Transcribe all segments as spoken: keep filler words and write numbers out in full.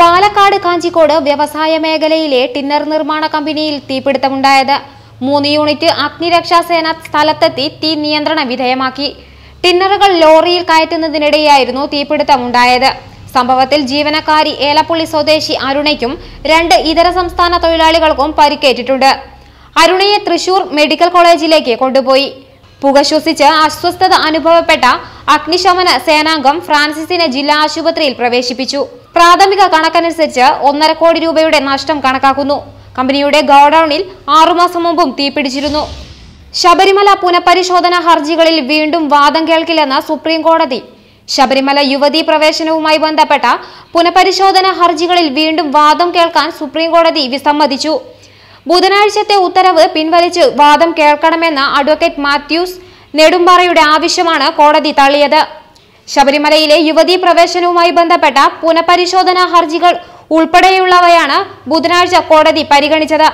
പാലക്കാട് കാഞ്ചിക്കോട് വ്യവസായ മേഖലയിലെ ടിന്നർ നിർമ്മാണ കമ്പനിയിൽ തീപിടുത്തമുണ്ടായത്. മൂന്ന് യൂണിറ്റ് അഗ്നിരക്ഷാസേന സ്ഥലത്തെത്തി തീ നിയന്ത്രണ വിധേയമാക്കി. ടിന്നറുകൾ ലോറിയിൽ കയറ്റുന്നതിനിടെയായിരുന്നു തീപിടുത്തമുണ്ടായത്. സംഭവത്തിൽ ജീവനക്കാരി ഏലപ്പുള്ളി സ്വദേശി അരുണയ്ക്കും രണ്ട് ഇതര സംസ്ഥാന തൊഴിലാളികൾക്കും പരിക്കേറ്റിട്ടുണ്ട്. അരുണയെ തൃശൂർ മെഡിക്കൽ കോളേജിലേക്ക് കൊണ്ടുപോയി. പുക ശ്വസിച്ച് അസ്വസ്ഥത അനുഭവപ്പെട്ട അഗ്നിശമന സേനാംഗം ഫ്രാൻസിസിനെ ജില്ലാ ആശുപത്രിയിൽ പ്രവേശിപ്പിച്ചു. പ്രാഥമിക കണക്കനുസരിച്ച് ഒന്നര കോടി രൂപയുടെ നഷ്ടം കണക്കാക്കുന്നു. കമ്പനിയുടെ ഗോഡൌണിൽ ആറുമാസം മുമ്പും തീപിടിച്ചിരുന്നു. ശബരിമല പുനഃപരിശോധനാ ഹർജികളിൽ വീണ്ടും വാദം കേൾക്കില്ലെന്ന് സുപ്രീം കോടതി. ശബരിമല യുവതീ പ്രവേശനവുമായി ബന്ധപ്പെട്ട പുനഃപരിശോധനാ ഹർജികളിൽ വീണ്ടും വാദം കേൾക്കാൻ സുപ്രീം കോടതി വിസമ്മതിച്ചു. ബുധനാഴ്ചത്തെ ഉത്തരവ് പിൻവലിച്ച് വാദം കേൾക്കണമെന്ന അഡ്വക്കേറ്റ് മാത്യൂസ് നെടുമ്പാറയുടെ ആവശ്യമാണ് കോടതി തള്ളിയത്. ശബരിമലയിലെ യുവതീ പ്രവേശനവുമായി ബന്ധപ്പെട്ട പുനഃപരിശോധനാ ഹർജികൾ ഉൾപ്പെടെയുള്ളവയാണ് ബുധനാഴ്ച കോടതി പരിഗണിച്ചത്.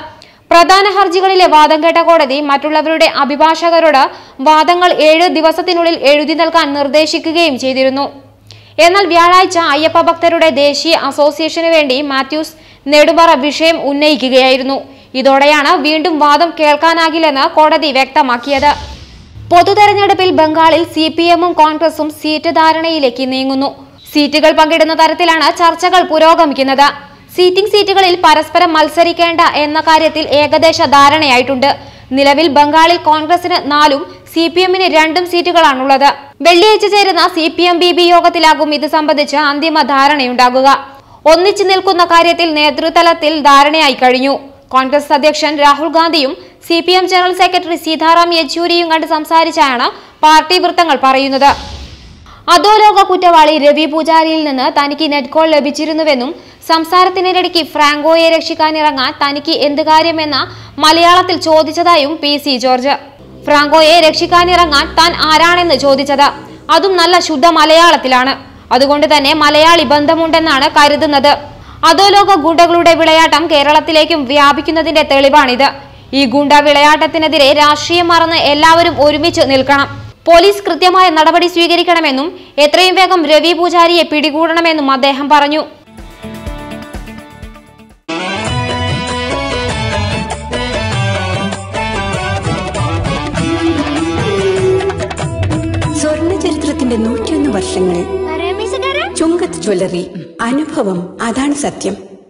പ്രധാന ഹർജികളിലെ വാദം കേട്ട കോടതി മറ്റുള്ളവരുടെ അഭിഭാഷകരോട് വാദങ്ങൾ ഏഴ് ദിവസത്തിനുള്ളിൽ എഴുതി നൽകാൻ നിർദ്ദേശിക്കുകയും ചെയ്തിരുന്നു. എന്നാൽ വ്യാഴാഴ്ച അയ്യപ്പ ഭക്തരുടെ ദേശീയ അസോസിയേഷന് വേണ്ടി മാത്യൂസ് നെടുമ്പാറ വിഷയം ഉന്നയിക്കുകയായിരുന്നു. ഇതോടെയാണ് വീണ്ടും വാദം കേൾക്കാനാകില്ലെന്ന് കോടതി വ്യക്തമാക്കിയത്. പൊതുതെരഞ്ഞെടുപ്പിൽ ബംഗാളിൽ സി പി എമ്മും കോൺഗ്രസും സീറ്റ് ധാരണയിലേക്ക് നീങ്ങുന്നു. സീറ്റുകൾ പങ്കിടുന്ന തരത്തിലാണ് ചർച്ചകൾ പുരോഗമിക്കുന്നത്. സീറ്റിംഗ് സീറ്റുകളിൽ പരസ്പരം മത്സരിക്കേണ്ട എന്ന കാര്യത്തിൽ ഏകദേശ ധാരണയായിട്ടുണ്ട്. നിലവിൽ ബംഗാളിൽ കോൺഗ്രസിന് നാലും സി പി എമ്മിന് രണ്ടും സീറ്റുകളാണുള്ളത്. വെള്ളിയാഴ്ച ചേരുന്ന C P M B B യോഗത്തിലാകും ഇത് സംബന്ധിച്ച് അന്തിമ ധാരണയുണ്ടാകുക. ഒന്നിച്ചു നിൽക്കുന്ന കാര്യത്തിൽ നേതൃതലത്തിൽ ധാരണയായി കഴിഞ്ഞു. കോൺഗ്രസ് അധ്യക്ഷൻ രാഹുൽ ഗാന്ധിയും C P M general secretary Sitaram യെച്ചൂരിയും കണ്ട് സംസാരിച്ചാണ് പാർട്ടി വൃത്തങ്ങൾ പറയുന്നത്. അധോലോക കുറ്റവാളി രവി പൂജാരിയിൽ നിന്ന് തനിക്ക് നെറ്റ്കോൾ ലഭിച്ചിരുന്നുവെന്നും സംസാരത്തിനിടയ്ക്ക് ഫ്രാങ്കോയെ രക്ഷിക്കാനിറങ്ങാൻ തനിക്ക് എന്ത് കാര്യമെന്ന മലയാളത്തിൽ ചോദിച്ചതായും പി സി ജോർജ്. ഫ്രാങ്കോയെ രക്ഷിക്കാനിറങ്ങാൻ താൻ ആരാണെന്ന് ചോദിച്ചത്, അതും നല്ല ശുദ്ധ മലയാളത്തിലാണ്. അതുകൊണ്ട് തന്നെ മലയാളി ബന്ധമുണ്ടെന്നാണ് കരുതുന്നത്. അധോലോക ഗുണ്ടകളുടെ വിളയാട്ടം കേരളത്തിലേക്കും വ്യാപിക്കുന്നതിന്റെ തെളിവാണിത്. ഈ ഗുണ്ട വിളയാട്ടത്തിനെതിരെ രാഷ്ട്രീയം മറന്ന് എല്ലാവരും ഒരുമിച്ച് നിൽക്കണം. പോലീസ് കൃത്യമായ നടപടി സ്വീകരിക്കണമെന്നും എത്രയും വേഗം രവി പൂജാരിയെ പിടികൂടണമെന്നും അദ്ദേഹം പറഞ്ഞു. സ്വർണ്ണ ചരിത്രത്തിന്റെ നൂറ്റിയൊന്ന് വർഷങ്ങളിൽ ചുങ്കത്ത് ജ്വല്ലറി. അനുഭവം അതാണ് സത്യം.